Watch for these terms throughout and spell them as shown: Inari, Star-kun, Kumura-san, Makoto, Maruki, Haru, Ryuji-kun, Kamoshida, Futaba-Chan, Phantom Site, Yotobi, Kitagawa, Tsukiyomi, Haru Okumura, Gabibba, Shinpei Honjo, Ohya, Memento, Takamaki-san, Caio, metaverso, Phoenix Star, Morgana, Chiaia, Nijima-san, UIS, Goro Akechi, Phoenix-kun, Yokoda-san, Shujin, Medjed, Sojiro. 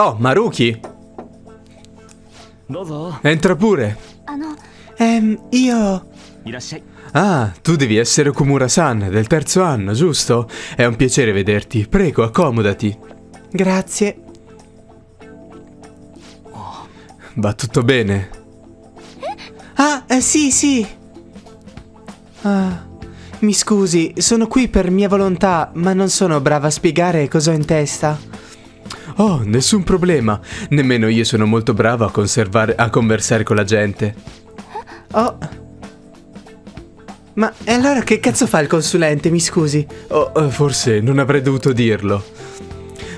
Oh, Maruki! Entra pure! Io... Ah, tu devi essere Kumura-san, del 3º anno, giusto? È un piacere vederti. Prego, accomodati. Grazie. Va tutto bene? Ah, sì, sì. Ah, mi scusi, sono qui per mia volontà, ma non sono brava a spiegare cosa ho in testa. Oh, nessun problema. Nemmeno io sono molto brava a conversare con la gente. Oh. Ma e allora che cazzo fa il consulente, mi scusi? Oh, forse non avrei dovuto dirlo.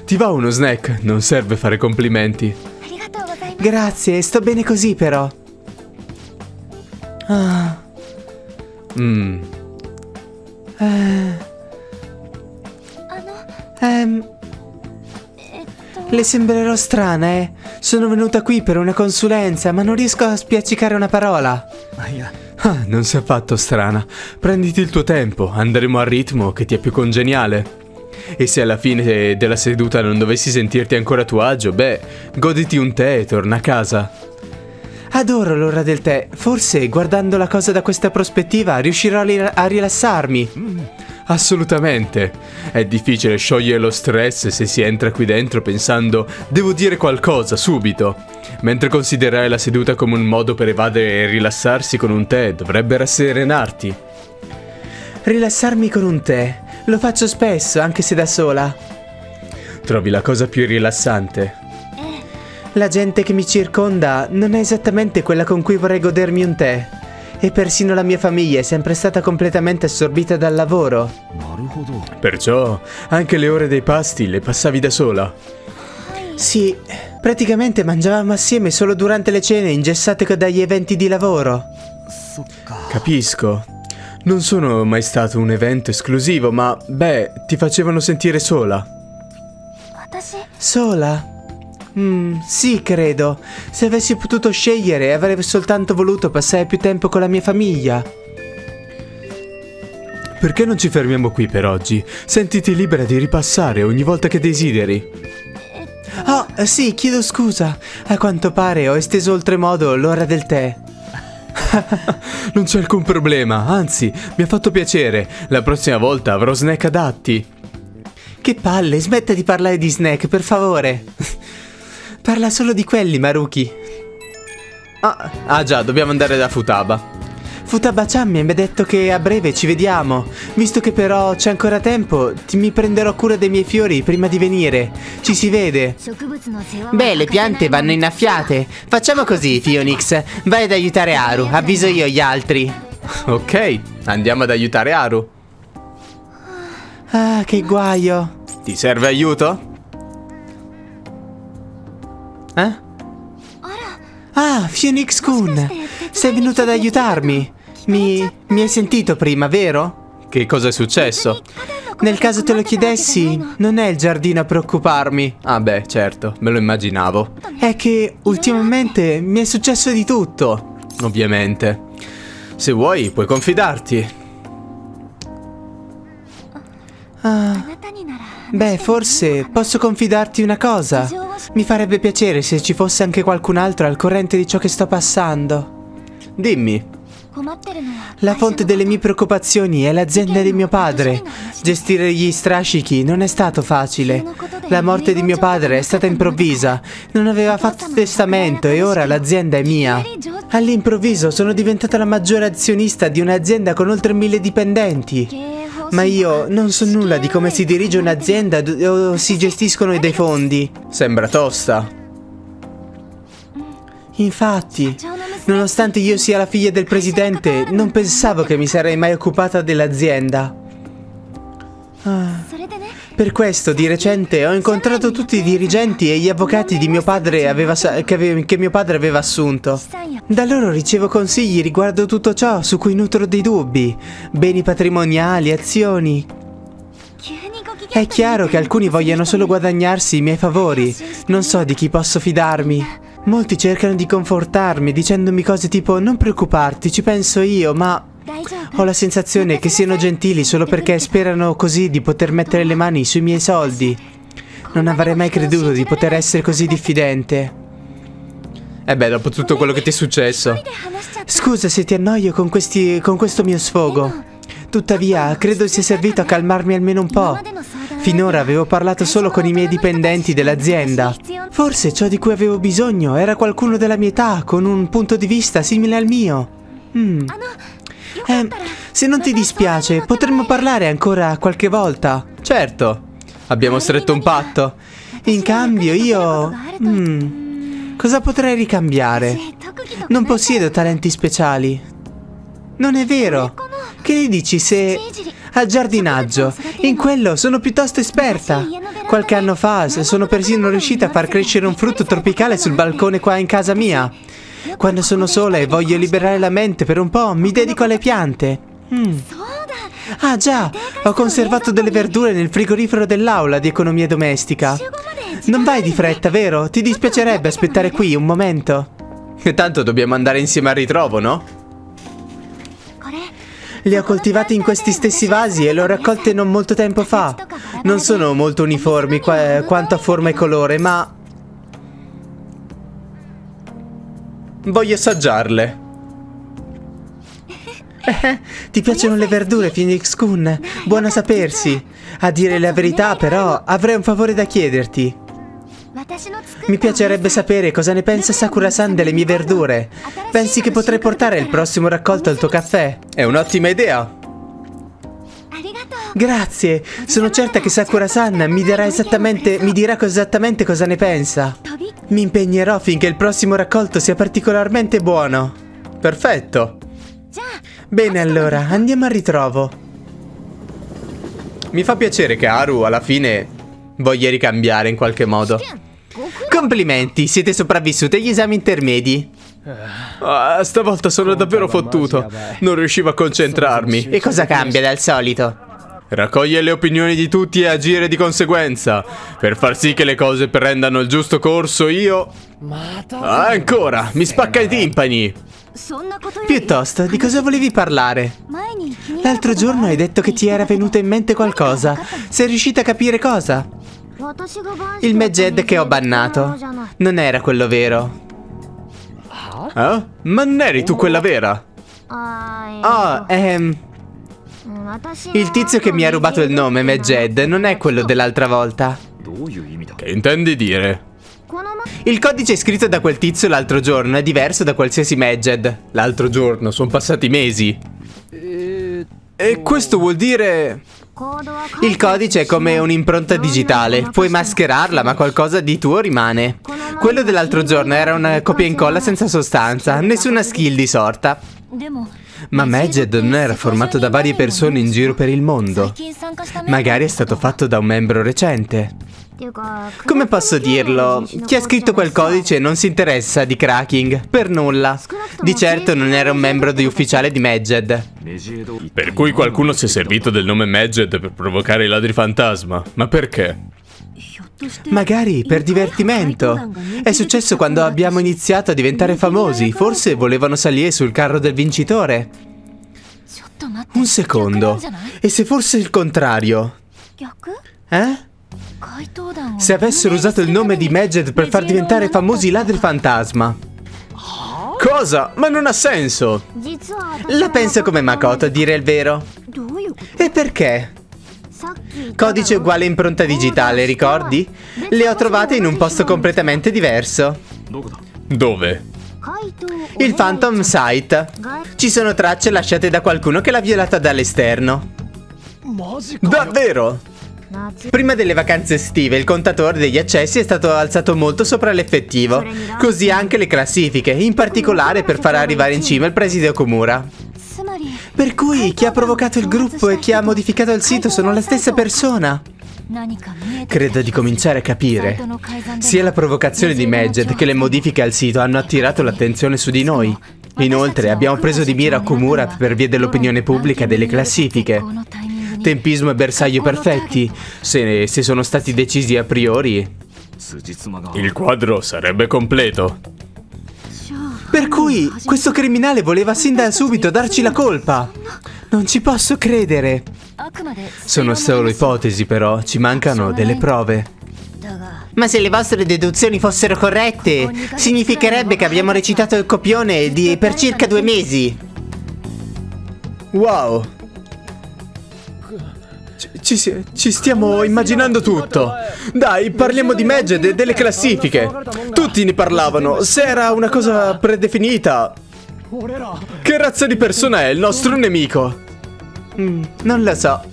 Ti va uno snack? Non serve fare complimenti. Grazie, sto bene così però. Ah. Le sembrerò strana, eh? Sono venuta qui per una consulenza, ma non riesco a spiaccicare una parola. Ah, non sei affatto strana. Prenditi il tuo tempo, andremo al ritmo che ti è più congeniale. E se alla fine della seduta non dovessi sentirti ancora a tuo agio, beh, goditi un tè e torna a casa. Adoro l'ora del tè. Forse, guardando la cosa da questa prospettiva, riuscirò a rilassarmi. Assolutamente. È difficile sciogliere lo stress se si entra qui dentro pensando devo dire qualcosa subito. Mentre considerare la seduta come un modo per evadere e rilassarsi con un tè dovrebbe rasserenarti. Rilassarmi con un tè. Lo faccio spesso, anche se da sola. Trovi la cosa più rilassante? La gente che mi circonda non è esattamente quella con cui vorrei godermi un tè. E persino la mia famiglia è sempre stata completamente assorbita dal lavoro. Perciò, anche le ore dei pasti le passavi da sola? Sì, praticamente mangiavamo assieme solo durante le cene ingessate dagli eventi di lavoro. Capisco. Non sono mai stato un evento esclusivo, ma, beh, ti facevano sentire sola. Sola? Sì, credo. Se avessi potuto scegliere, avrei soltanto voluto passare più tempo con la mia famiglia. Perché non ci fermiamo qui per oggi? Sentiti libera di ripassare ogni volta che desideri. Oh, sì, chiedo scusa. A quanto pare ho esteso oltremodo l'ora del tè. Non c'è alcun problema, anzi, mi ha fatto piacere. La prossima volta avrò snack adatti. Che palle, smetta di parlare di snack, per favore. Parla solo di quelli, Maruki. Ah già, dobbiamo andare da Futaba. Futaba-chan mi ha detto che a breve ci vediamo. Visto che però c'è ancora tempo, mi prenderò cura dei miei fiori prima di venire. Ci si vede. Beh, le piante vanno innaffiate. Facciamo così, Phoenix. Vai ad aiutare Haru, avviso io gli altri. Ok, andiamo ad aiutare Haru. Ah, che guaio. Ti serve aiuto? Eh? Ah, Phoenix-kun, sei venuta ad aiutarmi. Mi hai sentito prima, vero? Che cosa è successo? Nel caso te lo chiedessi, non è il giardino a preoccuparmi. Ah beh, certo, me lo immaginavo. È che ultimamente mi è successo di tutto. Ovviamente. Se vuoi, puoi confidarti. Beh, forse posso confidarti una cosa. Mi farebbe piacere se ci fosse anche qualcun altro al corrente di ciò che sto passando. Dimmi. La fonte delle mie preoccupazioni è l'azienda di mio padre. Gestire gli strascichi non è stato facile. La morte di mio padre è stata improvvisa. Non aveva fatto testamento e ora l'azienda è mia. All'improvviso sono diventata la maggiore azionista di un'azienda con oltre 1000 dipendenti. Ma io non so nulla di come si dirige un'azienda o si gestiscono dei fondi. Sembra tosta. Infatti, nonostante io sia la figlia del presidente, non pensavo che mi sarei mai occupata dell'azienda. Per questo, di recente, ho incontrato tutti i dirigenti e gli avvocati di mio padre che mio padre aveva assunto. Da loro ricevo consigli riguardo tutto ciò su cui nutro dei dubbi. Beni patrimoniali, azioni. È chiaro che alcuni vogliano solo guadagnarsi i miei favori. Non so di chi posso fidarmi. Molti cercano di confortarmi dicendomi cose tipo non preoccuparti, ci penso io, ma... Ho la sensazione che siano gentili solo perché sperano così di poter mettere le mani sui miei soldi. Non avrei mai creduto di poter essere così diffidente. E beh, dopo tutto quello che ti è successo. Scusa se ti annoio con questo mio sfogo. Tuttavia, credo sia servito a calmarmi almeno un po'. Finora avevo parlato solo con i miei dipendenti dell'azienda. Forse ciò di cui avevo bisogno era qualcuno della mia età, con un punto di vista simile al mio. Se non ti dispiace, potremmo parlare ancora qualche volta. Certo, abbiamo stretto un patto. In cambio io... cosa potrei ricambiare? Non possiedo talenti speciali. Non è vero. Che ne dici se... al giardinaggio? In quello sono piuttosto esperta. Qualche anno fa sono persino riuscita a far crescere un frutto tropicale sul balcone qua in casa mia. Quando sono sola e voglio liberare la mente per un po', mi dedico alle piante. Ah già, ho conservato delle verdure nel frigorifero dell'aula di economia domestica. Non vai di fretta, vero? Ti dispiacerebbe aspettare qui un momento? E tanto dobbiamo andare insieme al ritrovo, no? Li ho coltivati in questi stessi vasi e le ho raccolte non molto tempo fa. Non sono molto uniformi quanto a forma e colore, ma... voglio assaggiarle. Ti piacciono le verdure, Phoenix-kun? Buono a sapersi. A dire la verità, però, avrei un favore da chiederti. Mi piacerebbe sapere cosa ne pensa Sakura-san delle mie verdure. Pensi che potrei portare il prossimo raccolto al tuo caffè? È un'ottima idea. Grazie, sono certa che Sakura-san mi dirà esattamente cosa ne pensa. Mi impegnerò finché il prossimo raccolto sia particolarmente buono. Perfetto. Bene, allora, andiamo al ritrovo. Mi fa piacere che Haru alla fine voglia ricambiare in qualche modo. Complimenti, siete sopravvissuti agli esami intermedi. Stavolta sono davvero fottuto. Non riuscivo a concentrarmi. E cosa cambia dal solito? Raccogliere le opinioni di tutti e agire di conseguenza. Per far sì che le cose prendano il giusto corso io... ancora, mi spacca i timpani. Piuttosto, di cosa volevi parlare? L'altro giorno hai detto che ti era venuto in mente qualcosa. Sei riuscita a capire cosa? Il Medjed che ho bannato. Non era quello vero. Eh? Ma non eri tu quella vera? Il tizio che mi ha rubato il nome, Medjed, non è quello dell'altra volta. Che intendi dire? Il codice scritto da quel tizio l'altro giorno è diverso da qualsiasi Medjed. L'altro giorno, sono passati mesi. E questo vuol dire... il codice è come un'impronta digitale. Puoi mascherarla, ma qualcosa di tuo rimane. Quello dell'altro giorno era una copia e incolla senza sostanza. Nessuna skill di sorta. Ma Medjed non era formato da varie persone in giro per il mondo. Magari è stato fatto da un membro recente. Come posso dirlo? Chi ha scritto quel codice non si interessa di cracking, per nulla. Di certo non era un membro ufficiale di Medjed. Per cui qualcuno si è servito del nome Medjed per provocare i ladri fantasma. Ma perché? Magari per divertimento. È successo quando abbiamo iniziato a diventare famosi. Forse volevano salire sul carro del vincitore. Un secondo. E se fosse il contrario? Eh? Se avessero usato il nome di Medjed per far diventare famosi i ladri fantasma. Cosa? Ma non ha senso. La penso come Makoto, a dire il vero. E perché? Codice uguale impronta digitale, ricordi? Le ho trovate in un posto completamente diverso. Dove? Il Phantom Site. Ci sono tracce lasciate da qualcuno che l'ha violata dall'esterno. Davvero? Prima delle vacanze estive il contatore degli accessi è stato alzato molto sopra l'effettivo. Così anche le classifiche, in particolare per far arrivare in cima il preside Okumura. Per cui chi ha provocato il gruppo e chi ha modificato il sito sono la stessa persona. Credo di cominciare a capire. Sia la provocazione di Medjed che le modifiche al sito hanno attirato l'attenzione su di noi. Inoltre abbiamo preso di mira Okumura per via dell'opinione pubblica e delle classifiche. Tempismo e bersaglio perfetti, se sono stati decisi a priori. Il quadro sarebbe completo. Per cui, questo criminale voleva sin da subito darci la colpa. Non ci posso credere. Sono solo ipotesi però, ci mancano delle prove. Ma se le vostre deduzioni fossero corrette, significherebbe che abbiamo recitato il copione per circa 2 mesi. Wow. Ci stiamo immaginando tutto. Dai, parliamo di Medjed e delle classifiche. Tutti ne parlavano. Se era una cosa predefinita. Che razza di persona è il nostro nemico? Non lo so.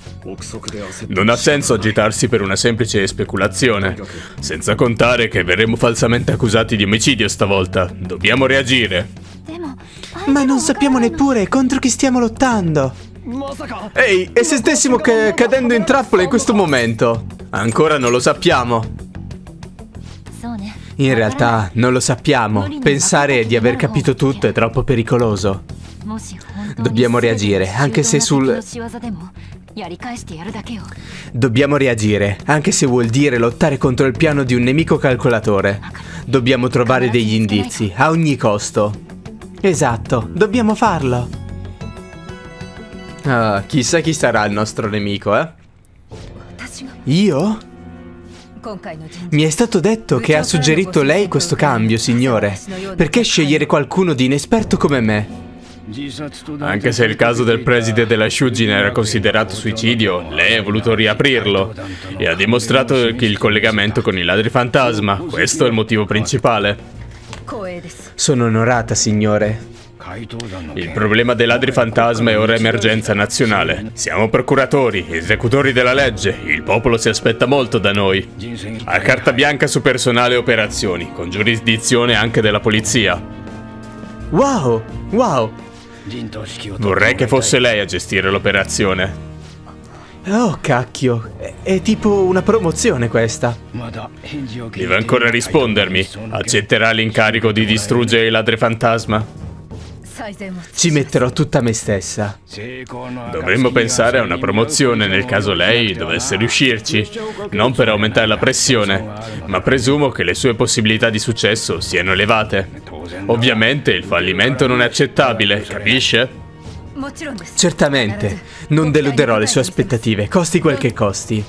Non ha senso agitarsi per una semplice speculazione. Senza contare che verremo falsamente accusati di omicidio stavolta. Dobbiamo reagire. Ma non sappiamo neppure contro chi stiamo lottando. Ehi, e se stessimo cadendo in trappola in questo momento? Ancora non lo sappiamo. In realtà non lo sappiamo. Pensare di aver capito tutto è troppo pericoloso. Dobbiamo reagire, anche se vuol dire lottare contro il piano di un nemico calcolatore. Dobbiamo trovare degli indizi, a ogni costo. Esatto, dobbiamo farlo. Ah, chissà chi sarà il nostro nemico, eh? Io? Mi è stato detto che ha suggerito lei questo cambio, signore. Perché scegliere qualcuno di inesperto come me? Anche se il caso del preside della Shujin era considerato suicidio, lei ha voluto riaprirlo e ha dimostrato il collegamento con i ladri fantasma. Questo è il motivo principale. Sono onorata, signore. Il problema dei ladri fantasma è ora emergenza nazionale. Siamo procuratori, esecutori della legge. Il popolo si aspetta molto da noi. Ha carta bianca su personale e operazioni, con giurisdizione anche della polizia. Wow, wow. Vorrei che fosse lei a gestire l'operazione. Oh, cacchio. È tipo una promozione questa. Deve ancora rispondermi. Accetterà l'incarico di distruggere i ladri fantasma? Ci metterò tutta me stessa. Dovremmo pensare a una promozione nel caso lei dovesse riuscirci. Non per aumentare la pressione, ma presumo che le sue possibilità di successo siano elevate. Ovviamente il fallimento non è accettabile, capisce? Certamente, non deluderò le sue aspettative, costi quel che costi.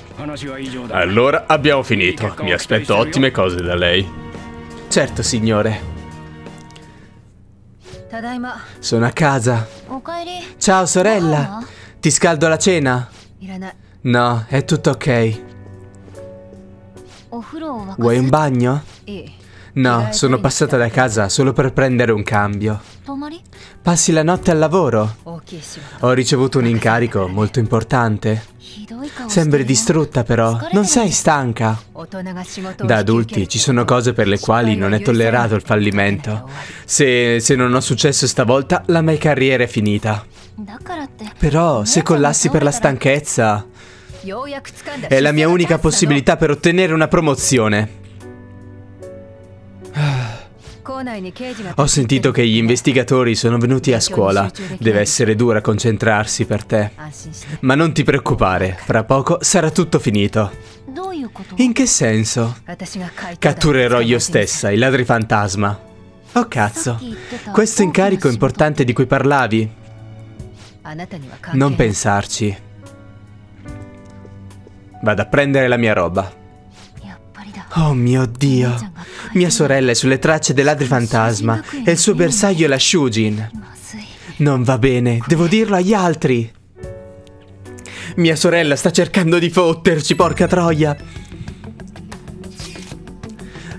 Allora abbiamo finito. Mi aspetto ottime cose da lei. Certo, signore. Sono a casa. Ciao, sorella. Ti scaldo la cena? No, è tutto ok. Vuoi un bagno? No, sono passata da casa solo per prendere un cambio. Passi la notte al lavoro? Ho ricevuto un incarico molto importante. Sembri distrutta però, non sei stanca. Da adulti ci sono cose per le quali non è tollerato il fallimento. Se non ho successo stavolta, la mia carriera è finita. Però se collassi per la stanchezza, è la mia unica possibilità per ottenere una promozione. Ho sentito che gli investigatori sono venuti a scuola. Deve essere dura concentrarsi per te. Ma non ti preoccupare, fra poco sarà tutto finito. In che senso? Catturerò io stessa i ladri fantasma. Oh cazzo, questo incarico importante di cui parlavi? Non pensarci. Vado a prendere la mia roba. Oh mio Dio, mia sorella è sulle tracce dei ladri fantasma e il suo bersaglio è la Shujin. Non va bene, devo dirlo agli altri. Mia sorella sta cercando di fotterci, porca troia.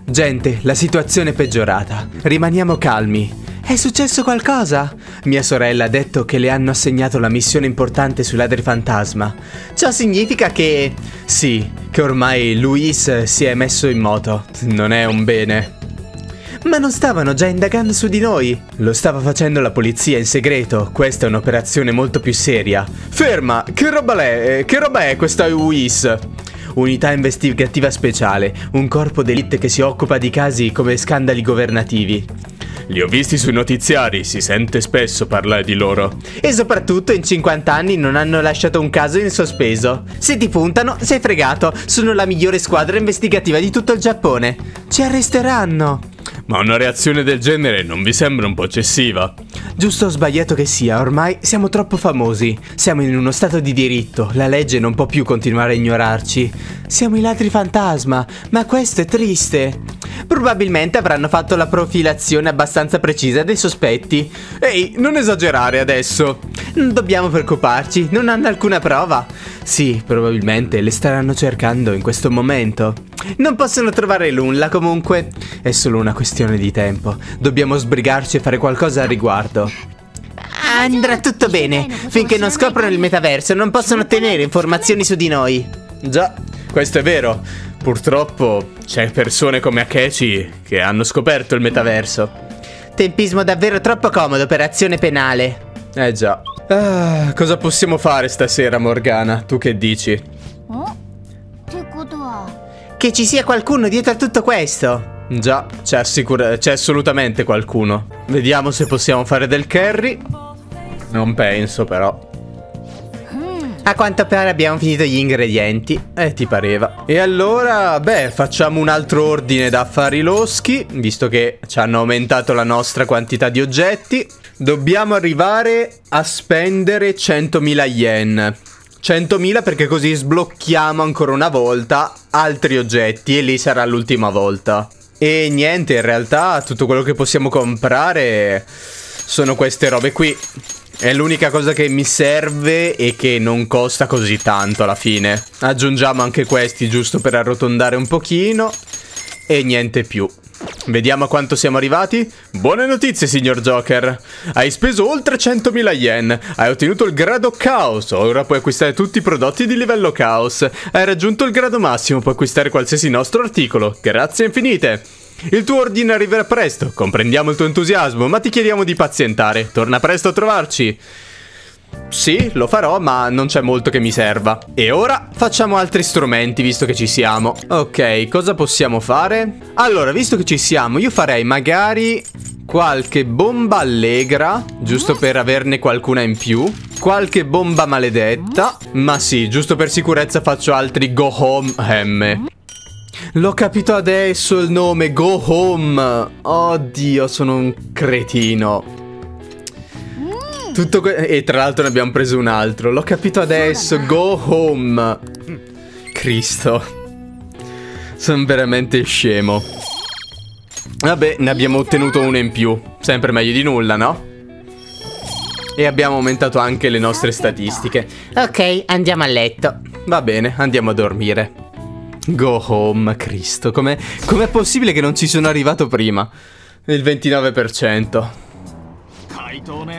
Gente, la situazione è peggiorata, rimaniamo calmi. È successo qualcosa? Mia sorella ha detto che le hanno assegnato la missione importante sui ladri fantasma. Ciò significa che... Sì, che ormai l'UIS si è messo in moto. Non è un bene. Ma non stavano già indagando su di noi? Lo stava facendo la polizia in segreto. Questa è un'operazione molto più seria. Ferma! Che roba è questa UIS? Unità investigativa speciale. Un corpo d'élite che si occupa di casi come scandali governativi. Li ho visti sui notiziari, si sente spesso parlare di loro. E soprattutto in 50 anni non hanno lasciato un caso in sospeso. Se ti puntano, sei fregato. Sono la migliore squadra investigativa di tutto il Giappone. Ci arresteranno. Ma una reazione del genere non vi sembra un po' eccessiva? Giusto o sbagliato che sia, ormai siamo troppo famosi. Siamo in uno stato di diritto, la legge non può più continuare a ignorarci. Siamo i ladri fantasma, ma questo è triste. Probabilmente avranno fatto la profilazione abbastanza precisa dei sospetti. Ehi, non esagerare adesso. Non dobbiamo preoccuparci, non hanno alcuna prova. Sì, probabilmente le staranno cercando in questo momento. Non possono trovare nulla comunque. È solo una questione di tempo. Dobbiamo sbrigarci e fare qualcosa al riguardo. Andrà tutto bene. Finché non scoprono il metaverso non possono ottenere informazioni su di noi. Già, questo è vero. Purtroppo c'è persone come Akechi che hanno scoperto il metaverso. Tempismo davvero troppo comodo per azione penale. Eh già. Cosa possiamo fare stasera, Morgana? Tu che dici? Che ci sia qualcuno dietro a tutto questo. Già, c'è assolutamente qualcuno. Vediamo se possiamo fare del carry. Non penso però. A quanto pare abbiamo finito gli ingredienti. Ti pareva. E allora, beh, facciamo un altro ordine da affari loschi, visto che ci hanno aumentato la nostra quantità di oggetti. Dobbiamo arrivare a spendere 100.000 yen. 100.000 perché così sblocchiamo ancora una volta altri oggetti e lì sarà l'ultima volta. E niente, in realtà tutto quello che possiamo comprare sono queste robe qui. È l'unica cosa che mi serve e che non costa così tanto alla fine. Aggiungiamo anche questi giusto per arrotondare un pochino. E niente più. Vediamo a quanto siamo arrivati. Buone notizie, signor Joker. Hai speso oltre 100.000 yen. Hai ottenuto il grado Caos. Ora puoi acquistare tutti i prodotti di livello Caos. Hai raggiunto il grado massimo. Puoi acquistare qualsiasi nostro articolo. Grazie infinite. Il tuo ordine arriverà presto. Comprendiamo il tuo entusiasmo, ma ti chiediamo di pazientare. Torna presto a trovarci. Sì, lo farò, ma non c'è molto che mi serva. E ora facciamo altri strumenti, visto che ci siamo. Ok, cosa possiamo fare? Allora, visto che ci siamo, io farei magari qualche bomba allegra, giusto per averne qualcuna in più. Qualche bomba maledetta. Ma sì, giusto per sicurezza faccio altri go home M. L'ho capito adesso il nome, go home. Oddio, sono un cretino. E tra l'altro ne abbiamo preso un altro. L'ho capito adesso. Go home. Cristo. Sono veramente scemo. Vabbè, ne abbiamo ottenuto uno in più. Sempre meglio di nulla, no? E abbiamo aumentato anche le nostre statistiche. Ok, andiamo a letto. Va bene, andiamo a dormire. Go home, Cristo. Com'è possibile che non ci sono arrivato prima? Il 29%.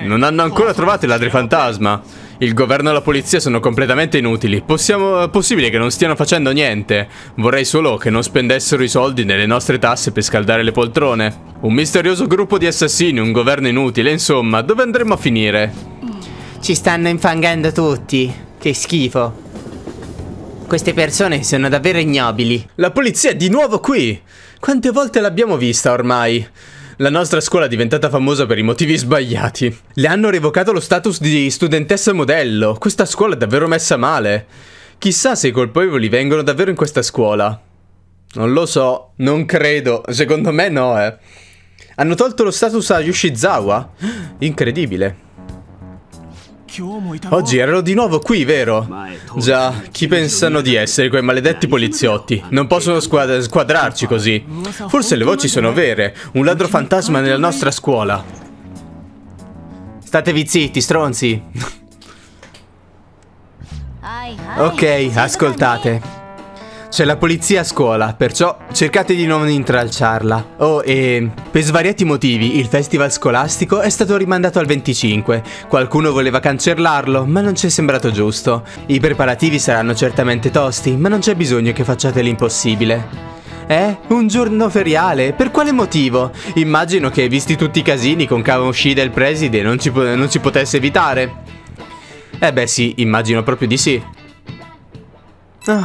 Non hanno ancora trovato i ladri fantasma. Il governo e la polizia sono completamente inutili. È possibile che non stiano facendo niente. Vorrei solo che non spendessero i soldi nelle nostre tasse per scaldare le poltrone. Un misterioso gruppo di assassini, un governo inutile. Insomma, dove andremo a finire? Ci stanno infangando tutti. Che schifo. Queste persone sono davvero ignobili. La polizia è di nuovo qui. Quante volte l'abbiamo vista ormai? La nostra scuola è diventata famosa per i motivi sbagliati. Le hanno revocato lo status di studentessa modello. Questa scuola è davvero messa male. Chissà se i colpevoli vengono davvero in questa scuola. Non lo so, non credo. Secondo me no, Hanno tolto lo status a Yoshizawa? Incredibile. Oggi erano di nuovo qui, vero? Già, chi pensano di essere quei maledetti poliziotti? Non possono squadrarci così. Forse le voci sono vere. Un ladro fantasma nella nostra scuola. Statevi zitti, stronzi. Ok, ascoltate. C'è la polizia a scuola, perciò cercate di non intralciarla. Oh, e per svariati motivi il festival scolastico è stato rimandato al 25. Qualcuno voleva cancellarlo, ma non ci è sembrato giusto. I preparativi saranno certamente tosti, ma non c'è bisogno che facciate l'impossibile. Un giorno feriale? Per quale motivo? Immagino che, visti tutti i casini con Kamoshida e il preside, non ci potesse evitare. Beh sì, immagino proprio di sì.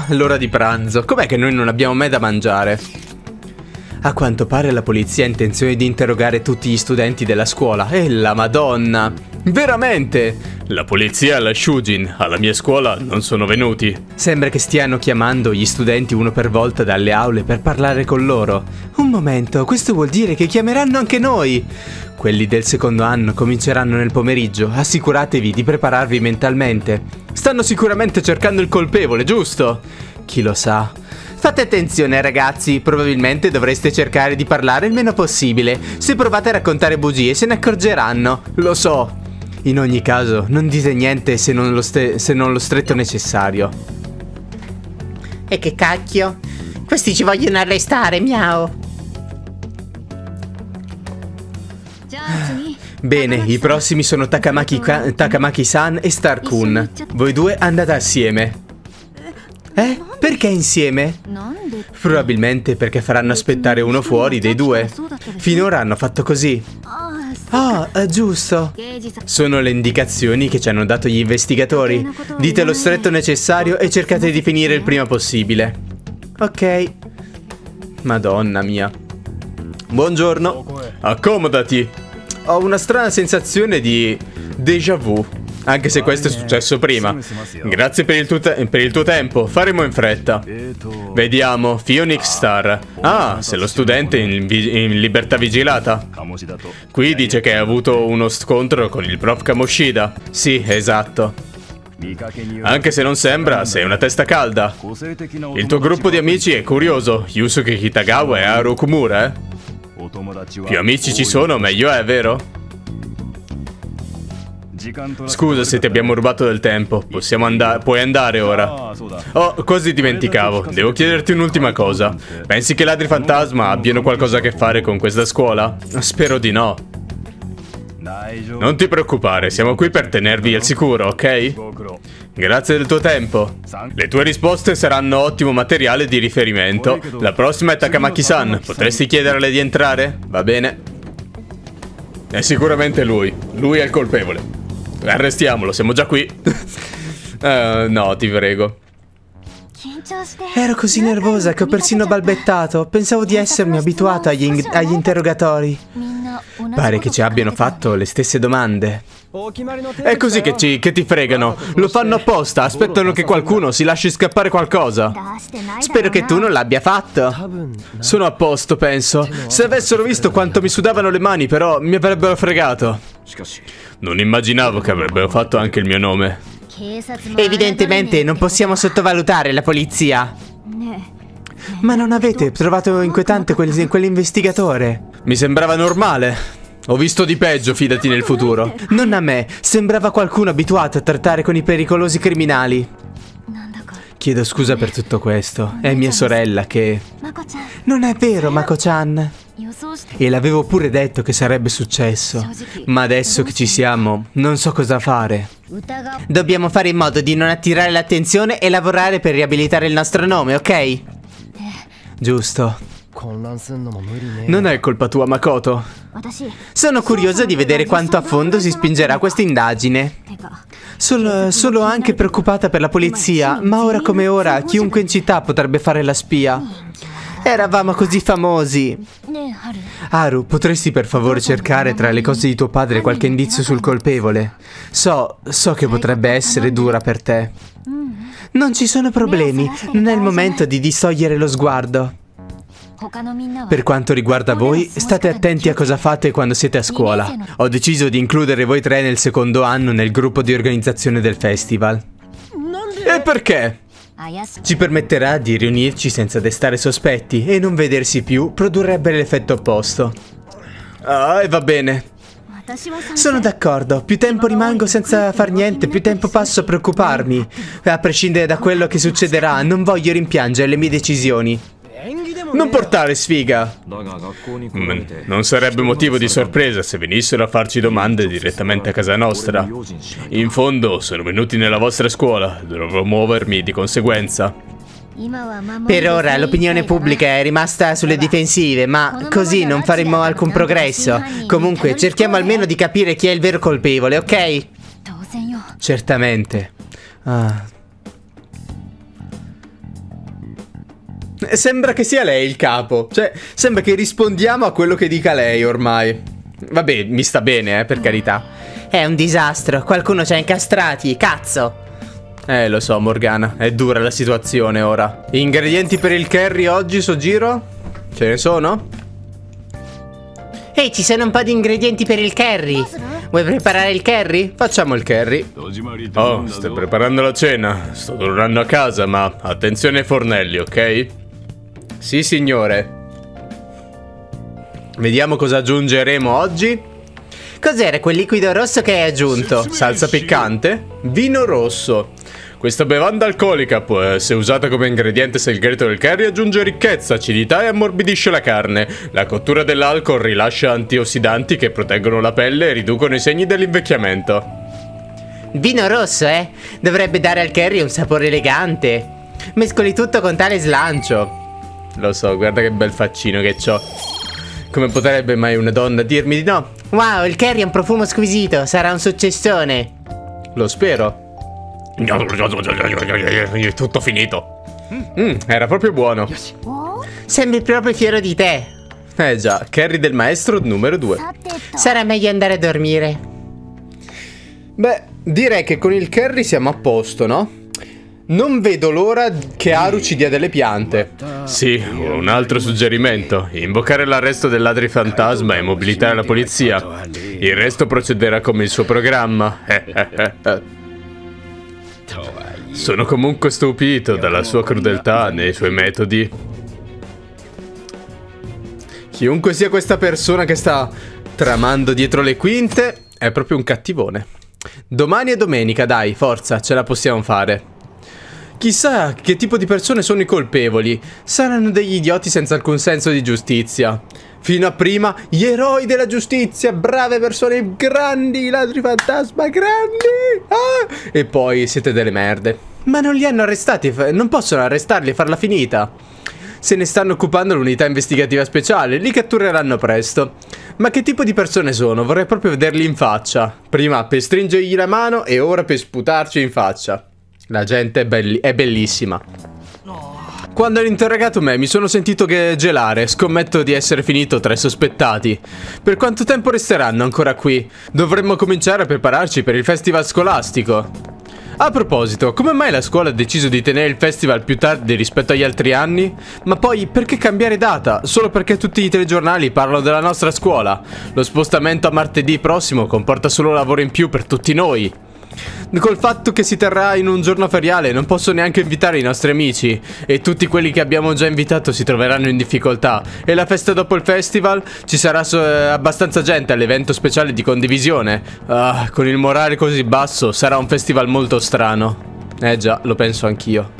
L'ora di pranzo. Com'è che noi non abbiamo mai da mangiare? A quanto pare la polizia ha intenzione di interrogare tutti gli studenti della scuola. E la Madonna! Veramente! La polizia alla Shujin, alla mia scuola non sono venuti. Sembra che stiano chiamando gli studenti uno per volta dalle aule per parlare con loro. Un momento, questo vuol dire che chiameranno anche noi! Quelli del secondo anno cominceranno nel pomeriggio, assicuratevi di prepararvi mentalmente. Stanno sicuramente cercando il colpevole, giusto? Chi lo sa? Fate attenzione ragazzi, probabilmente dovreste cercare di parlare il meno possibile. Se provate a raccontare bugie se ne accorgeranno, lo so. In ogni caso, non dite niente se non lo stretto necessario. E che cacchio? Questi ci vogliono arrestare, miau! Bene, i prossimi sono Takamaki-san e Star-kun. Voi due andate assieme. Perché insieme? Probabilmente perché faranno aspettare uno fuori dei due. Finora hanno fatto così. Ah, giusto. Sono le indicazioni che ci hanno dato gli investigatori. Dite lo stretto necessario e cercate di finire il prima possibile. Ok. Madonna mia. Buongiorno. Accomodati. Ho una strana sensazione di déjà vu. Anche se questo è successo prima. Grazie per il tuo tempo, faremo in fretta. Vediamo, Phoenix Star. Ah, sei lo studente in libertà vigilata. Qui dice che hai avuto uno scontro con il prof Kamoshida. Sì, esatto. Anche se non sembra, sei una testa calda. Il tuo gruppo di amici è curioso. Yusuke Kitagawa e Haru Okumura, eh? Più amici ci sono, meglio è, vero? Scusa se ti abbiamo rubato del temtempo, puoi andare ora. Oh, così dimenticavo, devo chiederti un'ultima cosa. Pensi che i ladri fantasma abbiano qualcosa a che fare con questa scuola? Spero di no. Non ti preoccupare, siamo qui per tenervi al sicuro, ok? Grazie del tuo tempo. Le tue risposte saranno ottimo materiale di riferimento. La prossima è Takamaki-san, potresti chiederle di entrare? Va bene. È sicuramente lui, lui è il colpevole. Arrestiamolo, siamo già qui. No, ti prego. Ero così nervosa che ho persino balbettato. Pensavo di essermi abituata agli interrogatori. Pare che ci abbiano fatto le stesse domande. È così che ti fregano. Lo fanno apposta, aspettano che qualcuno si lasci scappare qualcosa. Spero che tu non l'abbia fatto. Sono a posto, penso. Se avessero visto quanto mi sudavano le mani, però, mi avrebbero fregato. Non immaginavo che avrebbero fatto anche il mio nome. Evidentemente non possiamo sottovalutare la polizia. Ma non avete trovato inquietante quell'investigatore? Mi sembrava normale. Ho visto di peggio, fidati nel futuro. Non a me, sembrava qualcuno abituato a trattare con i pericolosi criminali. Chiedo scusa per tutto questo. È mia sorella che... Non è vero, Mako-chan. E l'avevo pure detto che sarebbe successo. Ma adesso che ci siamo, non so cosa fare. Dobbiamo fare in modo di non attirare l'attenzione e lavorare per riabilitare il nostro nome, ok? Giusto. Non è colpa tua, Makoto. Sono curiosa di vedere quanto a fondo si spingerà questa indagine. Solo anche preoccupata per la polizia, ma ora come ora chiunque in città potrebbe fare la spia. Eravamo così famosi. Haru, potresti per favore cercare tra le cose di tuo padre qualche indizio sul colpevole? So che potrebbe essere dura per te. Non ci sono problemi, non è il momento di distogliere lo sguardo. Per quanto riguarda voi, state attenti a cosa fate quando siete a scuola. Ho deciso di includere voi tre nel secondo anno nel gruppo di organizzazione del festival. E perché? Ci permetterà di riunirci senza destare sospetti e non vedersi più produrrebbe l'effetto opposto. Ah, e va bene. Sono d'accordo, più tempo rimango senza far niente, più tempo passo a preoccuparmi. A prescindere da quello che succederà, non voglio rimpiangere le mie decisioni. Non portare sfiga! Non sarebbe motivo di sorpresa se venissero a farci domande direttamente a casa nostra. In fondo, sono venuti nella vostra scuola, dovrò muovermi di conseguenza. Per ora l'opinione pubblica è rimasta sulle difensive, ma così non faremo alcun progresso. Comunque, cerchiamo almeno di capire chi è il vero colpevole, ok? Certamente. Sembra che sia lei il capo. Cioè, sembra che rispondiamo a quello che dica lei ormai. Vabbè, mi sta bene, per carità. È un disastro, qualcuno ci ha incastrati, cazzo. Lo so, Morgana, è dura la situazione ora. Ingredienti per il curry oggi, so giro? Ce ne sono? Ehi, ci sono un po' di ingredienti per il curry. Vuoi preparare il curry? Facciamo il curry. Oh, stai preparando la cena. Sto tornando a casa, ma attenzione ai fornelli, ok? Sì, signore. Vediamo cosa aggiungeremo oggi. Cos'era quel liquido rosso che hai aggiunto? Salsa piccante? Vino rosso. Questa bevanda alcolica può essere usata come ingrediente segreto del curry, aggiunge ricchezza, acidità e ammorbidisce la carne. La cottura dell'alcol rilascia antiossidanti che proteggono la pelle e riducono i segni dell'invecchiamento. Vino rosso, eh? Dovrebbe dare al curry un sapore elegante. Mescoli tutto con tale slancio. Lo so, guarda che bel faccino che c'ho. Come potrebbe mai una donna dirmi di no? Wow, il curry ha un profumo squisito, sarà un successone. Lo spero. Tutto finito. Era proprio buono. Sembri proprio fiero di te. Eh già, curry del maestro numero 2. Sarà meglio andare a dormire. Beh, direi che con il curry siamo a posto, no? Non vedo l'ora che Haru ci dia delle piante. Sì, un altro suggerimento. Invocare l'arresto del ladrifantasma e mobilitare la polizia. Il resto procederà come il suo programma. Sono comunque stupito dalla sua crudeltà nei suoi metodi. Chiunque sia questa persona che sta tramando dietro le quinte è proprio un cattivone. Domani è domenica, dai, forza, ce la possiamo fare. Chissà che tipo di persone sono i colpevoli. Saranno degli idioti senza alcun senso di giustizia. Fino a prima, gli eroi della giustizia, brave persone, grandi ladri fantasma, grandi! Ah! E poi siete delle merde. Ma non li hanno arrestati, non possono arrestarli e farla finita. Se ne stanno occupando l'unità investigativa speciale, li cattureranno presto. Ma che tipo di persone sono? Vorrei proprio vederli in faccia. Prima per stringergli la mano e ora per sputarci in faccia. La gente è bellissima. Quando hanno interrogato me mi sono sentito gelare. Scommetto di essere finito tra i sospettati. Per quanto tempo resteranno ancora qui? Dovremmo cominciare a prepararci per il festival scolastico. A proposito, come mai la scuola ha deciso di tenere il festival più tardi rispetto agli altri anni? Ma poi, perché cambiare data? Solo perché tutti i telegiornali parlano della nostra scuola. Lo spostamento a martedì prossimo comporta solo lavoro in più per tutti noi. Col fatto che si terrà in un giorno feriale non posso neanche invitare i nostri amici. E tutti quelli che abbiamo già invitato si troveranno in difficoltà. E la festa dopo il festival? Ci sarà abbastanza gente all'evento speciale di condivisione. Ah, con il morale così basso sarà un festival molto strano. Eh già, lo penso anch'io.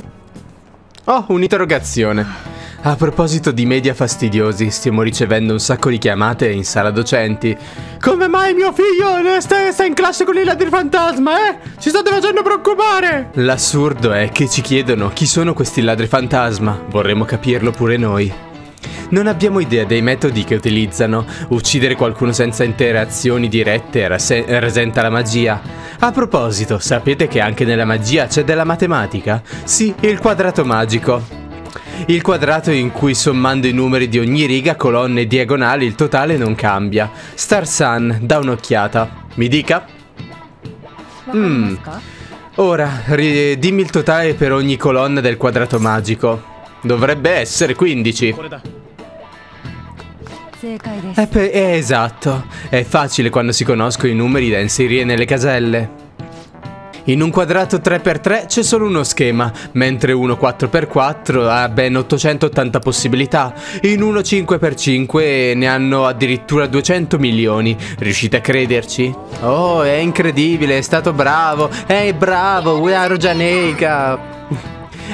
Oh, un'interrogazione. A proposito di media fastidiosi, stiamo ricevendo un sacco di chiamate in sala docenti. Come mai mio figlio sta in classe con il ladrifantasma, eh? Ci state facendo preoccupare! L'assurdo è che ci chiedono chi sono questi ladrifantasma. Vorremmo capirlo pure noi. Non abbiamo idea dei metodi che utilizzano. Uccidere qualcuno senza interazioni dirette rasenta la magia. A proposito, sapete che anche nella magia c'è della matematica? Sì, il quadrato magico. Il quadrato in cui sommando i numeri di ogni riga, colonne e diagonali il totale non cambia. Star Sun, dà un'occhiata. Mi dica? Ora, dimmi il totale per ogni colonna del quadrato magico. Dovrebbe essere 15. È esatto. È facile quando si conoscono i numeri da inserire nelle caselle. In un quadrato 3×3 c'è solo uno schema, mentre uno 4×4 ha ben 880 possibilità, in uno 5×5 ne hanno addirittura 200 milioni. Riuscite a crederci? Oh, è incredibile, è stato bravo, è bravo, Uearo Gianega!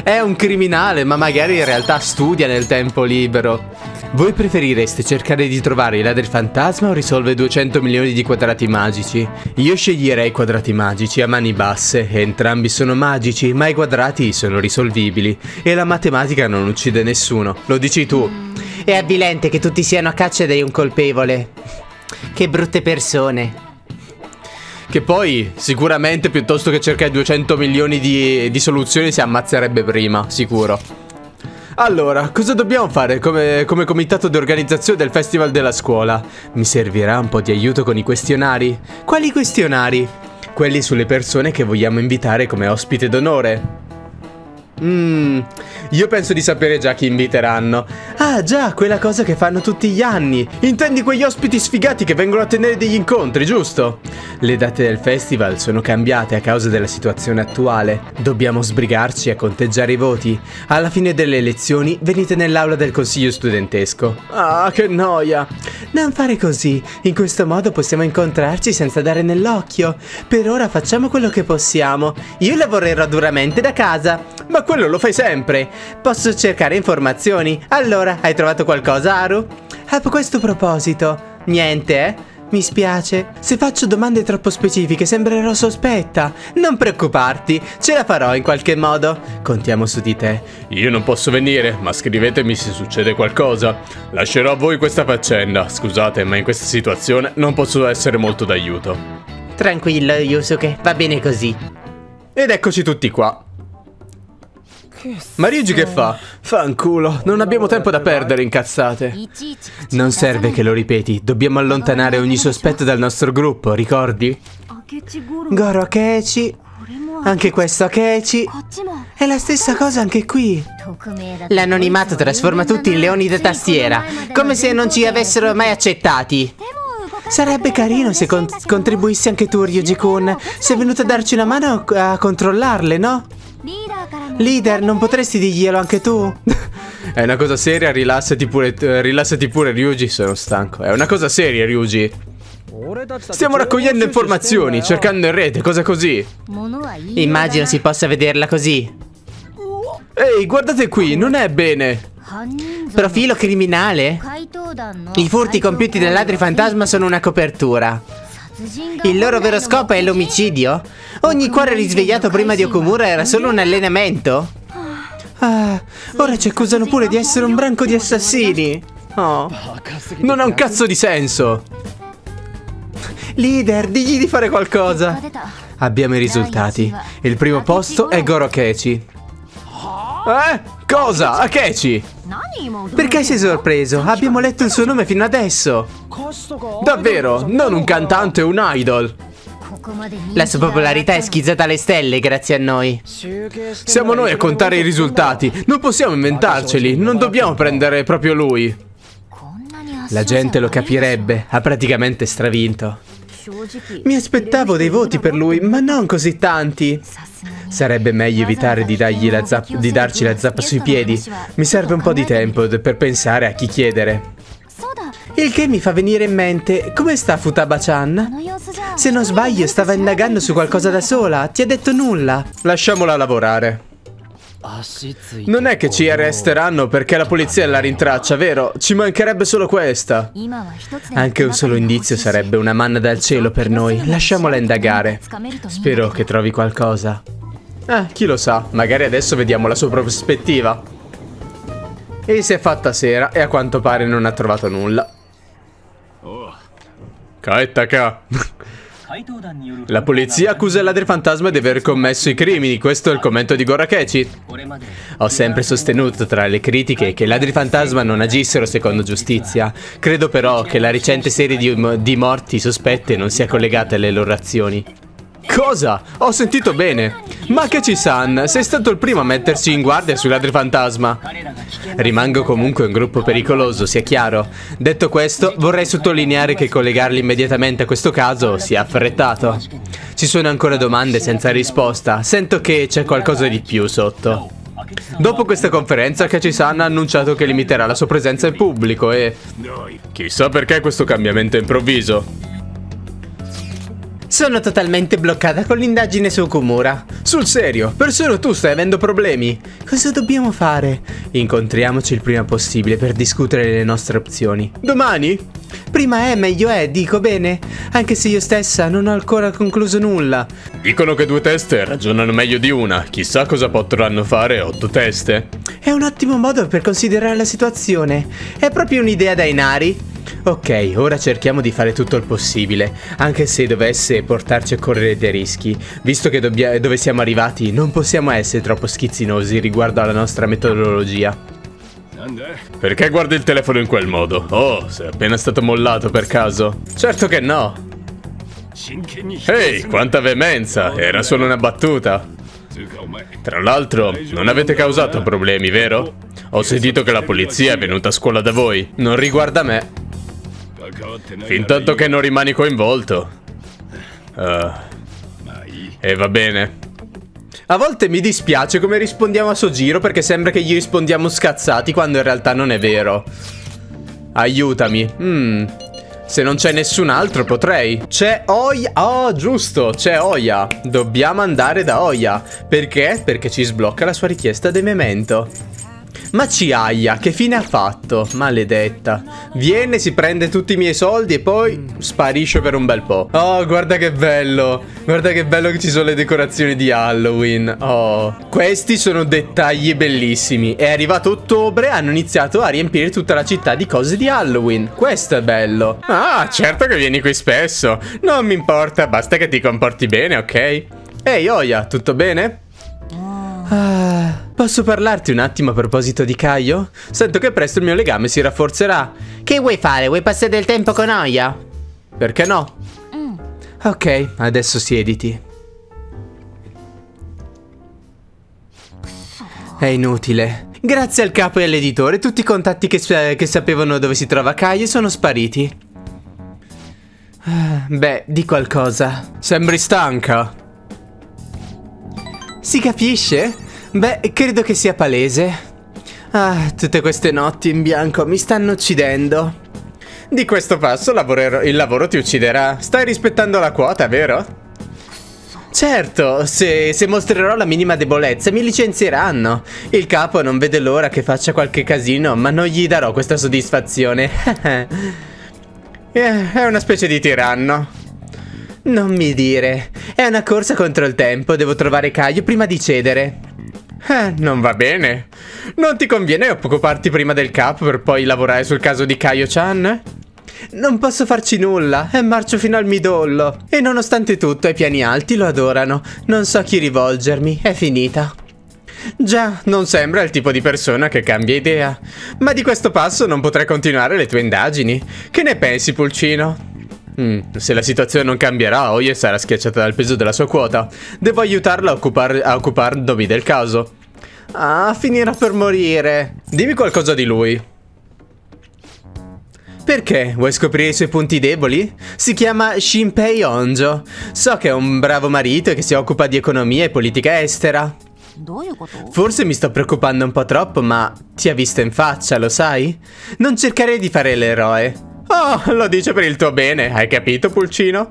È un criminale, ma magari in realtà studia nel tempo libero. Voi preferireste cercare di trovare i ladrifantasma o risolvere 200 milioni di quadrati magici? Io sceglierei i quadrati magici a mani basse, entrambi sono magici, ma i quadrati sono risolvibili e la matematica non uccide nessuno, lo dici tu. È avvilente che tutti siano a caccia di un colpevole. Che brutte persone. Che poi, sicuramente, piuttosto che cercare 200 milioni di soluzioni si ammazzerebbe prima, sicuro. Allora, cosa dobbiamo fare come comitato di organizzazione del festival della scuola? Mi servirà un po' di aiuto con i questionari. Quali questionari? Quelli sulle persone che vogliamo invitare come ospite d'onore. Io penso di sapere già chi inviteranno. Ah già, quella cosa che fanno tutti gli anni. Intendi quegli ospiti sfigati che vengono a tenere degli incontri, giusto? Le date del festival sono cambiate a causa della situazione attuale. Dobbiamo sbrigarci a conteggiare i voti. Alla fine delle elezioni venite nell'aula del consiglio studentesco. Ah, che noia. Non fare così. In questo modo possiamo incontrarci senza dare nell'occhio. Per ora facciamo quello che possiamo. Io lavorerò duramente da casa. Ma quello lo fai sempre. Posso cercare informazioni? Allora, hai trovato qualcosa, Haru? A questo proposito, niente, eh? Mi spiace. Se faccio domande troppo specifiche sembrerò sospetta. Non preoccuparti, ce la farò in qualche modo. Contiamo su di te. Io non posso venire, ma scrivetemi se succede qualcosa. Lascerò a voi questa faccenda. Scusate, ma in questa situazione non posso essere molto d'aiuto. Tranquillo, Yusuke, va bene così. Ed eccoci tutti qua. Ma Ryuji che fa? Fanculo, non abbiamo tempo da perdere, incazzate. Non serve che lo ripeti, dobbiamo allontanare ogni sospetto dal nostro gruppo, ricordi? Goro Akechi, anche questo Akechi. È la stessa cosa anche qui. L'anonimato trasforma tutti in leoni da tastiera, come se non ci avessero mai accettati. Sarebbe carino se contribuissi anche tu, Ryuji-kun. Sei venuto a darci una mano a controllarle, no? Leader, non potresti dirglielo anche tu? È una cosa seria, rilassati pure Ryuji, sono stanco. È una cosa seria, Ryuji. Stiamo raccogliendo informazioni, cercando in rete, cosa così? Immagino si possa vederla così. Ehi, guardate qui, non è bene. Profilo criminale? I furti compiuti da ladri fantasma sono una copertura. Il loro vero scopo è l'omicidio? Ogni cuore risvegliato prima di Okumura era solo un allenamento? Ah, ora ci accusano pure di essere un branco di assassini. Oh, non ha un cazzo di senso. Leader, digli di fare qualcosa. Abbiamo i risultati. Il primo posto è Goro Akechi. Cosa? Akechi? Perché sei sorpreso? Abbiamo letto il suo nome fino adesso. Davvero? Non un cantante, un idol. La sua popolarità è schizzata alle stelle grazie a noi. Siamo noi a contare i risultati. Non possiamo inventarceli. Non dobbiamo prendere proprio lui. La gente lo capirebbe. Ha praticamente stravinto. Mi aspettavo dei voti per lui, ma non così tanti. Sarebbe meglio evitare di darci la zappa sui piedi. Mi serve un po' di tempo per pensare a chi chiedere. Il che mi fa venire in mente, come sta Futaba-Chan? Se non sbaglio stava indagando su qualcosa da sola, ti ha detto nulla. Lasciamola lavorare. Non è che ci arresteranno perché la polizia la rintraccia, vero? Ci mancherebbe solo questa. Anche un solo indizio sarebbe una manna dal cielo per noi. Lasciamola indagare. Spero che trovi qualcosa. Chi lo sa, magari adesso vediamo la sua prospettiva. E si è fatta sera e a quanto pare non ha trovato nulla. Kaetaka. La polizia accusa il ladri fantasma di aver commesso i crimini, questo è il commento di Goro Akechi. Ho sempre sostenuto tra le critiche che i ladri fantasma non agissero secondo giustizia. Credo però che la recente serie di morti sospette non sia collegata alle loro azioni. Cosa? Ho sentito bene. Ma Akechi-san, sei stato il primo a mettersi in guardia sui ladri fantasma. Rimango comunque un gruppo pericoloso, sia chiaro. Detto questo, vorrei sottolineare che collegarli immediatamente a questo caso sia affrettato. Ci sono ancora domande senza risposta. Sento che c'è qualcosa di più sotto. Dopo questa conferenza, Akechi-san ha annunciato che limiterà la sua presenza in pubblico e... Chissà perché questo cambiamento improvviso. Sono totalmente bloccata con l'indagine su Okumura. Sul serio, persino tu stai avendo problemi. Cosa dobbiamo fare? Incontriamoci il prima possibile per discutere le nostre opzioni. Domani? Prima è, meglio è, dico bene. Anche se io stessa non ho ancora concluso nulla. Dicono che due teste ragionano meglio di una. Chissà cosa potranno fare 8 teste. È un ottimo modo per considerare la situazione. È proprio un'idea da Inari. Ok, ora cerchiamo di fare tutto il possibile, anche se dovesse portarci a correre dei rischi. Visto che dove siamo arrivati, non possiamo essere troppo schizzinosi riguardo alla nostra metodologia. Perché guardi il telefono in quel modo? Oh, sei appena stato mollato per caso? Certo che no. Ehi, quanta veemenza! Era solo una battuta. Tra l'altro, non avete causato problemi, vero? Ho sentito che la polizia è venuta a scuola da voi. Non riguarda me. Fintanto che non rimani coinvolto. E va bene. A volte mi dispiace come rispondiamo a suo giro, perché sembra che gli rispondiamo scazzati quando in realtà non è vero. Aiutami. Se non c'è nessun altro potrei. C'è Ohya. Oh, giusto, c'è Ohya. Dobbiamo andare da Ohya. Perché? Perché ci sblocca la sua richiesta di memento. Ma Chiaia, che fine ha fatto? Maledetta. Viene, si prende tutti i miei soldi e poi sparisce per un bel po'. Oh, guarda che bello. Guarda che bello che ci sono le decorazioni di Halloween. Oh, questi sono dettagli bellissimi. È arrivato ottobre, hanno iniziato a riempire tutta la città di cose di Halloween. Questo è bello. Ah, certo che vieni qui spesso. Non mi importa, basta che ti comporti bene, ok? Ehi, Ohya, tutto bene? Posso parlarti un attimo a proposito di Caio? Sento che presto il mio legame si rafforzerà. Che vuoi fare? Vuoi passare del tempo con Ohya? Perché no? Ok, adesso siediti. È inutile. Grazie al capo e all'editore, tutti i contatti che sapevano dove si trova Caio sono spariti. Beh, di qualcosa. Sembri stanca. Si capisce? Beh, credo che sia palese. Ah, tutte queste notti in bianco mi stanno uccidendo. Di questo passo il lavoro ti ucciderà. Stai rispettando la quota, vero? Certo, se mostrerò la minima debolezza mi licenzieranno. Il capo non vede l'ora che faccia qualche casino, ma non gli darò questa soddisfazione. È una specie di tiranno. Non mi dire. È una corsa contro il tempo. Devo trovare Caio prima di cedere. Non va bene. Non ti conviene occuparti prima del capo per poi lavorare sul caso di Caio-chan? Non posso farci nulla. È marcio fino al midollo. E nonostante tutto ai piani alti lo adorano. Non so a chi rivolgermi. È finita. Già, non sembra il tipo di persona che cambia idea. Ma di questo passo non potrai continuare le tue indagini. Che ne pensi, Pulcino? Se la situazione non cambierà, Ohya sarà schiacciata dal peso della sua quota. Devo aiutarla a occuparmi del caso. Ah, finirà per morire. Dimmi qualcosa di lui. Perché? Vuoi scoprire i suoi punti deboli? Si chiama Shinpei Honjo. So che è un bravo marito e che si occupa di economia e politica estera. Forse mi sto preoccupando un po' troppo, ma ti ha visto in faccia, lo sai? Non cercare di fare l'eroe. Oh, lo dice per il tuo bene, hai capito, Pulcino?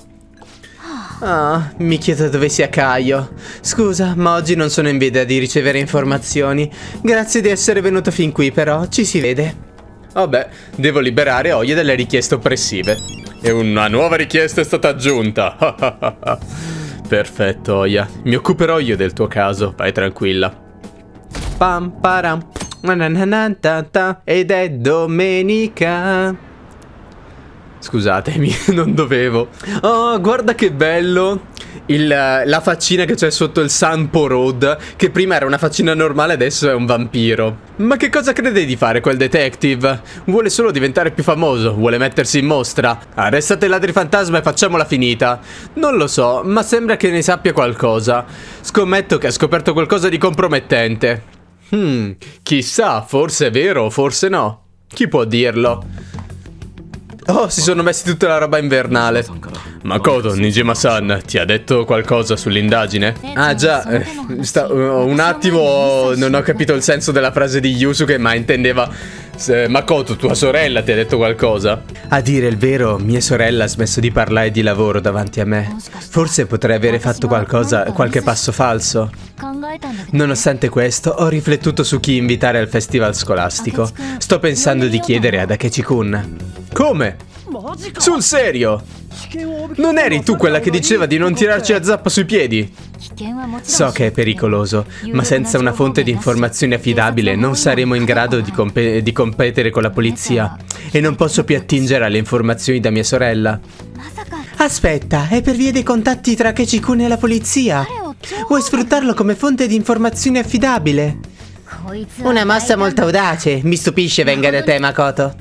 Ah, mi chiedo dove sia Caio. Scusa, ma oggi non sono in veda di ricevere informazioni. Grazie di essere venuto fin qui, però, ci si vede. Vabbè, devo liberare Ohya dalle richieste oppressive. E una nuova richiesta è stata aggiunta. Perfetto, Ohya. Mi occuperò io del tuo caso, vai tranquilla. Pam param. Ed è domenica. Scusatemi, non dovevo. Oh, guarda che bello la faccina che c'è sotto il Sanpo Road. Che prima era una faccina normale, adesso è un vampiro. Ma che cosa crede di fare quel detective? Vuole solo diventare più famoso, vuole mettersi in mostra. Arrestate il ladrifantasma e facciamola finita. Non lo so, ma sembra che ne sappia qualcosa. Scommetto che ha scoperto qualcosa di compromettente. Chissà, forse è vero, forse no. Chi può dirlo? Oh, si sono messi tutta la roba invernale. Makoto, Nijima-san, ti ha detto qualcosa sull'indagine? Ah già, un attimo non ho capito il senso della frase di Yusuke, ma intendeva Makoto, tua sorella ti ha detto qualcosa? A dire il vero, mia sorella ha smesso di parlare di lavoro davanti a me. Forse potrei avere fatto qualche passo falso. Nonostante questo, ho riflettuto su chi invitare al festival scolastico. Sto pensando di chiedere ad Akechi-kun. Come? Sul serio? Non eri tu quella che diceva di non tirarci la zappa sui piedi? So che è pericoloso, ma senza una fonte di informazioni affidabile non saremo in grado di competere con la polizia. E non posso più attingere alle informazioni da mia sorella. Aspetta, è per via dei contatti tra Akechi-kun e la polizia. Vuoi sfruttarlo come fonte di informazioni affidabile? Una mossa molto audace. Mi stupisce venga da te, Makoto.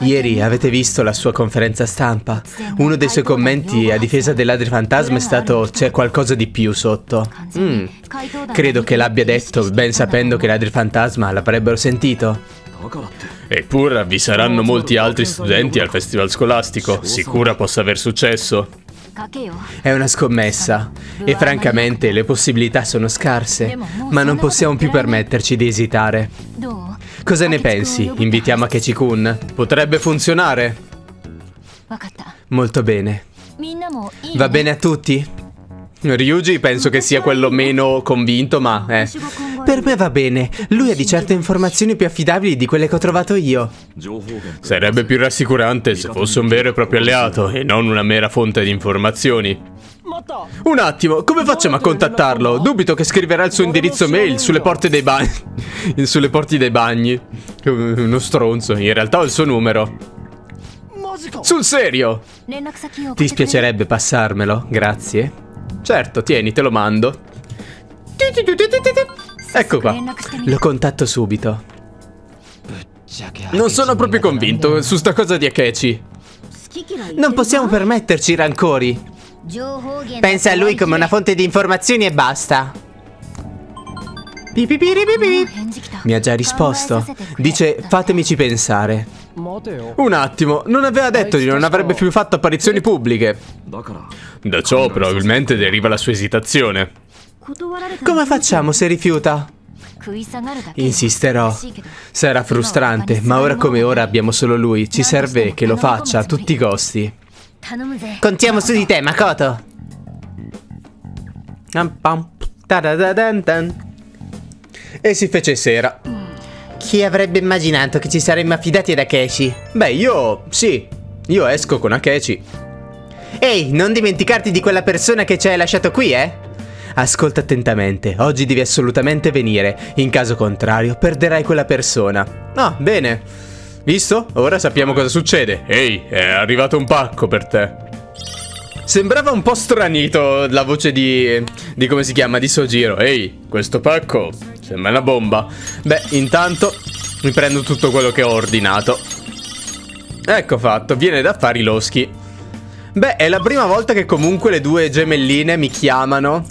Ieri avete visto la sua conferenza stampa? Uno dei suoi commenti a difesa dei ladri fantasma è stato: c'è qualcosa di più sotto. Credo che l'abbia detto ben sapendo che i ladri fantasma l'avrebbero sentito. Eppure vi saranno molti altri studenti al festival scolastico. Sicura possa aver successo. È una scommessa e francamente le possibilità sono scarse, ma non possiamo più permetterci di esitare. Cosa ne pensi? Invitiamo Akechi-kun? Potrebbe funzionare. Molto bene. Va bene a tutti? Ryuji penso che sia quello meno convinto, ma per me va bene. Lui ha di certo informazioni più affidabili di quelle che ho trovato io. Sarebbe più rassicurante se fosse un vero e proprio alleato e non una mera fonte di informazioni. Un attimo, come facciamo a contattarlo? Dubito che scriverà il suo indirizzo mail sulle porte dei bagni. Sulle porte dei bagni. Uno stronzo, in realtà ho il suo numero. Sul serio? Ti spiacerebbe passarmelo? Grazie. Certo, tieni, te lo mando. Ecco qua. Lo contatto subito. Non sono proprio convinto su sta cosa di Akechi. Non possiamo permetterci rancori. Pensa a lui come una fonte di informazioni e basta. Mi ha già risposto. Dice: fatemici pensare. Un attimo, non aveva detto di non avrebbe più fatto apparizioni pubbliche. Da ciò probabilmente deriva la sua esitazione. Come facciamo se rifiuta? Insisterò. Sarà frustrante, ma ora come ora abbiamo solo lui. Ci serve che lo faccia a tutti i costi. Contiamo su di te, Makoto. E si fece sera. Chi avrebbe immaginato che ci saremmo affidati ad Akechi? Beh, io... sì. Io esco con Akechi. Ehi, non dimenticarti di quella persona che ci hai lasciato qui, eh? Ascolta attentamente. Oggi devi assolutamente venire. In caso contrario, perderai quella persona. Ah, bene. Visto? Ora sappiamo cosa succede. Ehi, è arrivato un pacco per te. Sembrava un po' stranito la voce di come si chiama? Di Sojiro. Ehi, questo pacco... sembra una bomba. Beh, intanto mi prendo tutto quello che ho ordinato. Ecco fatto, viene da fare i loschi. Beh, è la prima volta che comunque le due gemelline mi chiamano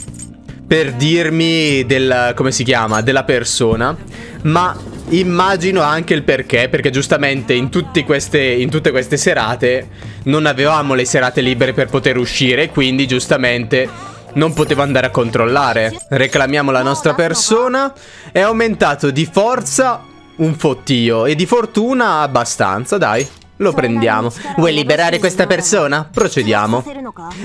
per dirmi del... come si chiama? Della persona. Ma immagino anche il perché. Perché giustamente in tutte queste serate non avevamo le serate libere per poter uscire. Quindi giustamente... non potevo andare a controllare. Reclamiamo la nostra persona. È aumentato di forza un fottio e di fortuna abbastanza, dai. Lo prendiamo. Vuoi liberare questa persona? Procediamo.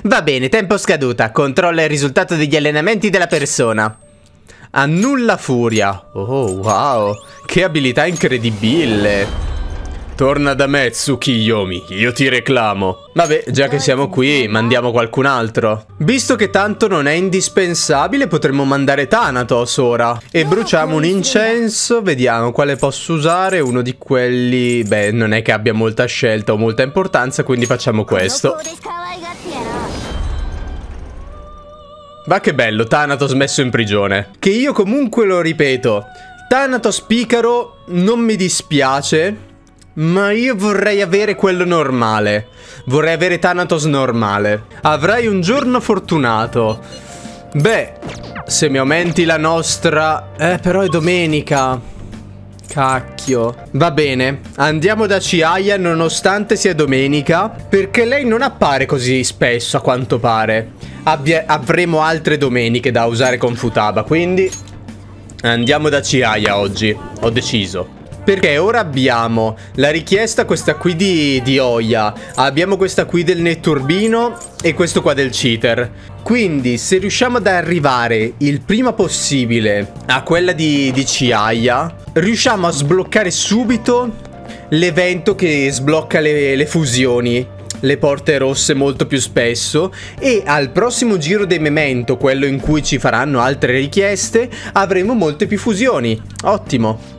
Va bene, tempo scaduta. Controlla il risultato degli allenamenti della persona. Annulla furia. Oh, wow. Che abilità incredibile. Torna da me, Tsukiyomi, io ti reclamo. Vabbè, già che siamo qui, mandiamo qualcun altro. Visto che tanto non è indispensabile, potremmo mandare Thanatos ora. E bruciamo un incenso, vediamo quale posso usare. Uno di quelli... beh, non è che abbia molta scelta o molta importanza, quindi facciamo questo. Ma che bello, Thanatos messo in prigione. Che io comunque lo ripeto, Thanatos Picaro non mi dispiace... ma io vorrei avere quello normale. Vorrei avere Thanatos normale. Avrai un giorno fortunato. Beh, se mi aumenti la nostra... però è domenica. Cacchio. Va bene, andiamo da Chiaya nonostante sia domenica, perché lei non appare così spesso a quanto pare. Avremo altre domeniche da usare con Futaba, quindi andiamo da Chiaya oggi. Ho deciso. Perché ora abbiamo la richiesta, questa qui di Ohya. Abbiamo questa qui del netturbino e questo qua del cheater. Quindi se riusciamo ad arrivare il prima possibile a quella di Chiaya, riusciamo a sbloccare subito l'evento che sblocca le fusioni, le porte rosse molto più spesso. E al prossimo giro dei Memento, quello in cui ci faranno altre richieste, avremo molte più fusioni. Ottimo.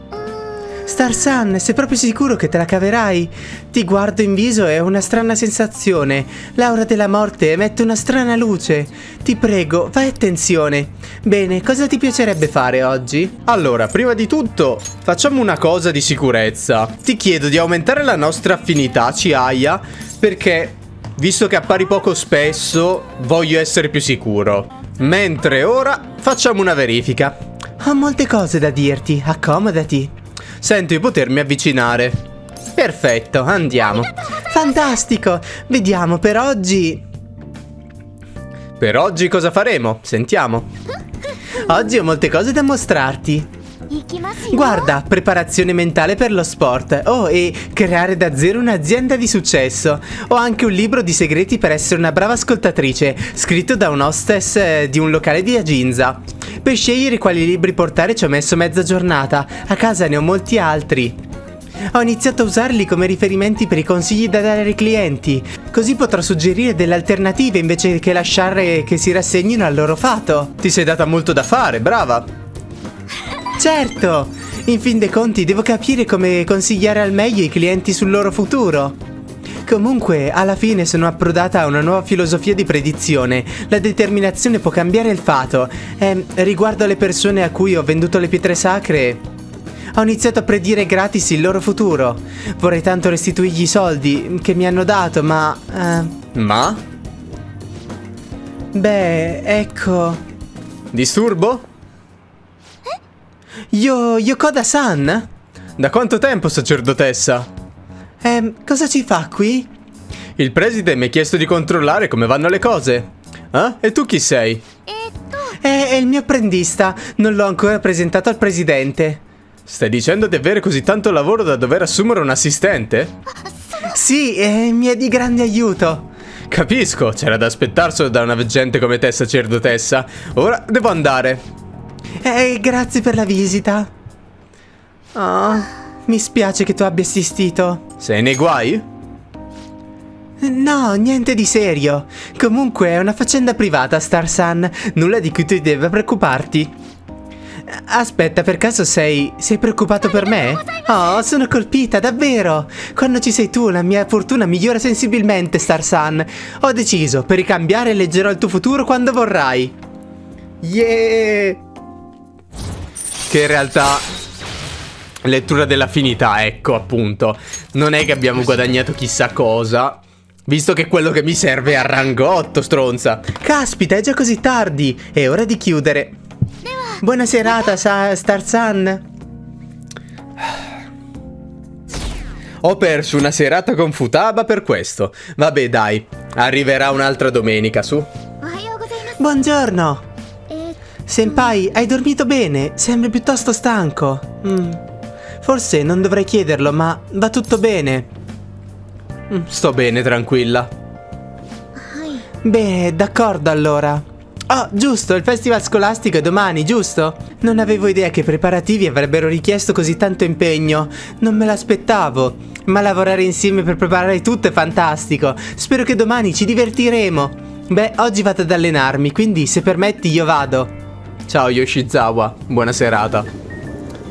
Star Sun, sei proprio sicuro che te la caverai? Ti guardo in viso e ho una strana sensazione. L'aura della morte emette una strana luce. Ti prego, fai attenzione. Bene, cosa ti piacerebbe fare oggi? Allora, prima di tutto, facciamo una cosa di sicurezza. Ti chiedo di aumentare la nostra affinità, Chiaya, perché, visto che appari poco spesso, voglio essere più sicuro. Mentre ora facciamo una verifica. Ho molte cose da dirti, accomodati. Sento di potermi avvicinare. Perfetto, andiamo. Fantastico, vediamo per oggi. Per oggi cosa faremo? Sentiamo. Oggi ho molte cose da mostrarti. Guarda, preparazione mentale per lo sport. Oh, e creare da zero un'azienda di successo. Ho anche un libro di segreti per essere una brava ascoltatrice, scritto da un hostess di un locale di Aginza. Per scegliere quali libri portare ci ho messo mezza giornata. A casa ne ho molti altri. Ho iniziato a usarli come riferimenti per i consigli da dare ai clienti, così potrò suggerire delle alternative invece che lasciare che si rassegnino al loro fato. Ti sei data molto da fare, brava. Certo! In fin dei conti devo capire come consigliare al meglio i clienti sul loro futuro. Comunque, alla fine sono approdata a una nuova filosofia di predizione. La determinazione può cambiare il fato. Riguardo alle persone a cui ho venduto le pietre sacre, ho iniziato a predire gratis il loro futuro. Vorrei tanto restituirgli i soldi che mi hanno dato, ma... Ma? Beh, ecco... Disturbo? Yokoda-san? Da quanto tempo, sacerdotessa? Cosa ci fa qui? Il preside mi ha chiesto di controllare come vanno le cose. Eh? E tu chi sei? È il mio apprendista. Non l'ho ancora presentato al presidente. Stai dicendo di avere così tanto lavoro da dover assumere un assistente? Sì, mi è di grande aiuto. Capisco, c'era da aspettarselo da una veggente come te, sacerdotessa. Ora devo andare. Grazie per la visita. Oh, mi spiace che tu abbia assistito. Sei nei guai? No, niente di serio. Comunque è una faccenda privata, Star Sun. Nulla di cui tu debba preoccuparti. Aspetta, per caso sei preoccupato per me? Oh, sono colpita, davvero. Quando ci sei tu la mia fortuna migliora sensibilmente, Star Sun. Ho deciso, per ricambiare leggerò il tuo futuro quando vorrai. Yeah! Che in realtà lettura dell'affinità, ecco appunto. Non è che abbiamo guadagnato chissà cosa, visto che quello che mi serve è a rango 8, stronza. Caspita, è già così tardi, è ora di chiudere. Buona serata, Star Sun. Ho perso una serata con Futaba per questo. Vabbè dai, arriverà un'altra domenica, su. Buongiorno. Senpai, hai dormito bene? Sembri piuttosto stanco. Forse non dovrei chiederlo, ma va tutto bene. Sto bene, tranquilla. Beh, d'accordo allora. Oh, giusto, il festival scolastico è domani, giusto? Non avevo idea che i preparativi avrebbero richiesto così tanto impegno. Non me l'aspettavo. Ma lavorare insieme per preparare tutto è fantastico. Spero che domani ci divertiremo. Beh, oggi vado ad allenarmi, quindi se permetti io vado. Ciao Yoshizawa, buona serata.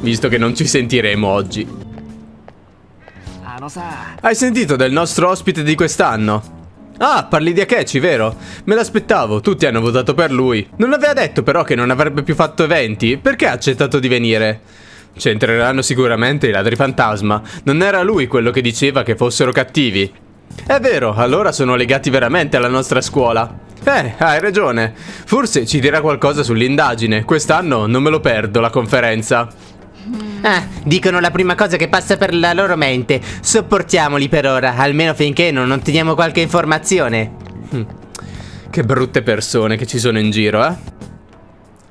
Visto che non ci sentiremo oggi. Hai sentito del nostro ospite di quest'anno? Ah, parli di Akechi, vero? Me l'aspettavo, tutti hanno votato per lui. Non aveva detto però che non avrebbe più fatto eventi? Perché ha accettato di venire? C'entreranno sicuramente i ladri fantasma. Non era lui quello che diceva che fossero cattivi. È vero, allora sono legati veramente alla nostra scuola. Hai ragione. Forse ci dirà qualcosa sull'indagine. Quest'anno non me lo perdo la conferenza. Ah, dicono la prima cosa che passa per la loro mente. Sopportiamoli per ora, almeno finché non otteniamo qualche informazione. Che brutte persone che ci sono in giro, eh?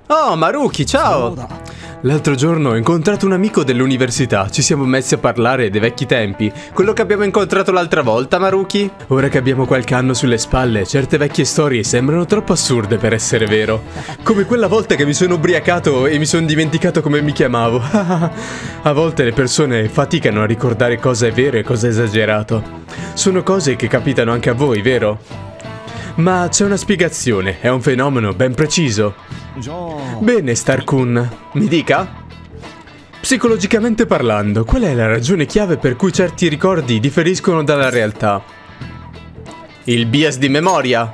Oh, Maruki, ciao! L'altro giorno ho incontrato un amico dell'università. Ci siamo messi a parlare dei vecchi tempi. Quello che abbiamo incontrato l'altra volta, Maruki. Ora che abbiamo qualche anno sulle spalle, certe vecchie storie sembrano troppo assurde per essere vero. Come quella volta che mi sono ubriacato e mi sono dimenticato come mi chiamavo. A volte le persone faticano a ricordare cosa è vero e cosa è esagerato. Sono cose che capitano anche a voi, vero? Ma c'è una spiegazione, è un fenomeno ben preciso. Bene, Star-kun, mi dica? Psicologicamente parlando, qual è la ragione chiave per cui certi ricordi differiscono dalla realtà? Il bias di memoria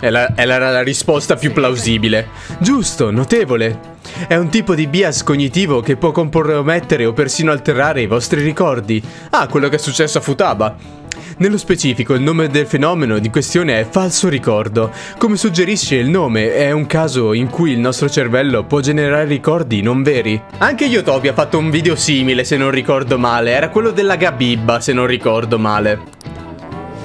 è la risposta più plausibile. Giusto, notevole. È un tipo di bias cognitivo che può compromettere o persino alterare i vostri ricordi. Ah, quello che è successo a Futaba. Nello specifico, il nome del fenomeno in questione è falso ricordo. Come suggerisce il nome, è un caso in cui il nostro cervello può generare ricordi non veri. Anche Yotobi ha fatto un video simile, se non ricordo male. Era quello della Gabibba, se non ricordo male.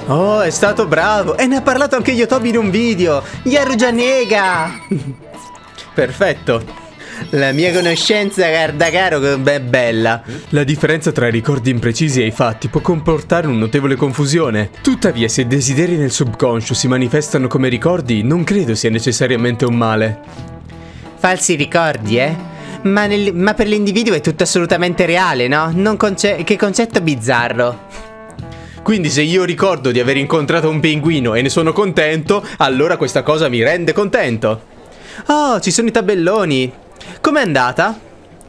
Oh, è stato bravo! E ne ha parlato anche Yotobi in un video! Yaru Janega! Perfetto! La mia conoscenza, guarda caro, è bella. La differenza tra i ricordi imprecisi e i fatti può comportare una notevole confusione. Tuttavia, se desideri nel subconscio si manifestano come ricordi, non credo sia necessariamente un male. Falsi ricordi, eh? Ma per l'individuo è tutto assolutamente reale, no? Che concetto bizzarro! Quindi se io ricordo di aver incontrato un pinguino e ne sono contento, allora questa cosa mi rende contento. Oh, ci sono i tabelloni. Com'è andata?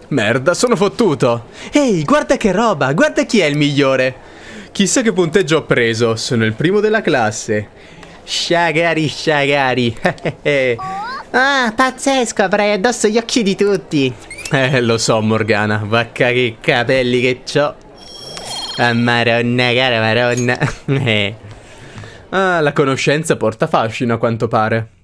Merda, sono fottuto. Ehi, guarda che roba, guarda chi è il migliore. Chissà che punteggio ho preso, sono il primo della classe. Shagari, shagari. Ah, pazzesco, avrai addosso gli occhi di tutti. Lo so Morgana, vacca che capelli che c'ho. Ah, maronna, cara maronna. Ah, la conoscenza porta fascino a quanto pare.